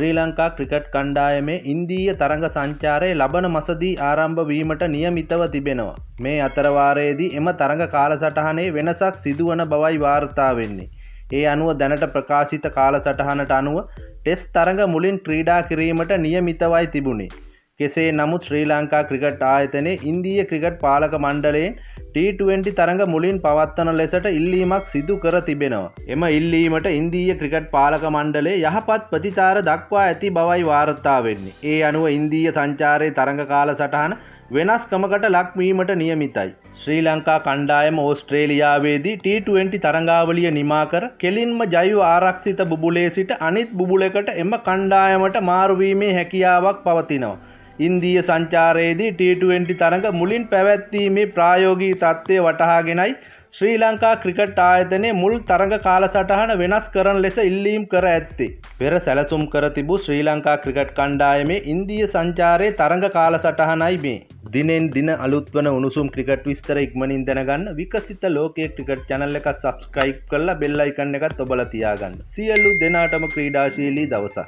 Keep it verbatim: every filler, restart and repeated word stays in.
ශ්‍රී Lanka cricket කණ්ඩායමේ ඉන්දීය තරඟ සංචාරයේ ලබන මාසදී ආරම්භ වීමට නියමිතව තිබෙනවා. මේ අතර වාරයේදී එම තරඟ කාලසටහනේ වෙනසක් සිදුවන බවයි වාර්තා වෙන්නේ. ඒ අනුව දැනට ප්‍රකාශිත කාලසටහනට අනුව ටෙස්ට් තරඟ මුලින් ක්‍රීඩා කිරීමට නියමිතවයි තිබුණේ. කෙසේ නමුත් ශ්‍රී ලංකා ක්‍රිකට් ආයතනයේ ඉන්දීය ක්‍රිකට් පාලක මණ්ඩලයෙන් T twenty තරඟ මුලින් පවත්වන ලෙසට ඉල්ලීමක් සිදු කර තිබෙනවා. එම ඉල්ලීමට ඉන්දීය ක්‍රිකට් පාලක මණ්ඩලය යහපත් ප්‍රතිචාර දක්වා ඇති බවයි වාර්තා වෙන්නේ. ඒ අනුව ඉන්දීය සංචාරයේ තරඟ කාලසටහන වෙනස්කමකට ලක්වීමට නියමිතයි. ශ්‍රී ලංකා කණ්ඩායම ඕස්ට්‍රේලියාවේදී T twenty තරඟාවලිය නිමා කර කෙලින්ම ජෛව ආරක්ෂිත බුබුලේ සිට අනිත් බුබුලකට එම කණ්ඩායමට මාරු වීමේ හැකියාවක් පවතිනවා. ඉන්දීය සංචාරයේදී T twenty තරඟ මුලින් පැවැත්වීමේ ප්‍රායෝගික තත්ත්වය වටහාගෙනයි ශ්‍රී ලංකා ක්‍රිකට් ආයතනයේ මුල් තරඟ කාලසටහන වෙනස් කරන ලෙස ඉල්ලීම් කර ඇත්තේ. පෙර සැලසුම් කර තිබූ ශ්‍රී ලංකා ක්‍රිකට් කණ්ඩායමේ ඉන්දීය සංචාරයේ තරඟ කාලසටහනයි මේ. දිනෙන් දින අලුත් වන උණුසුම් ක්‍රිකට් විස්තර ඉක්මනින් දැනගන්න විකසිත ලෝකයේ ක්‍රිකට් channel එකත් subscribe කරලා bell icon එකත් ඔබලා තියාගන්න. සියලු දෙනාටම ක්‍රීඩාශීලී දවසක්.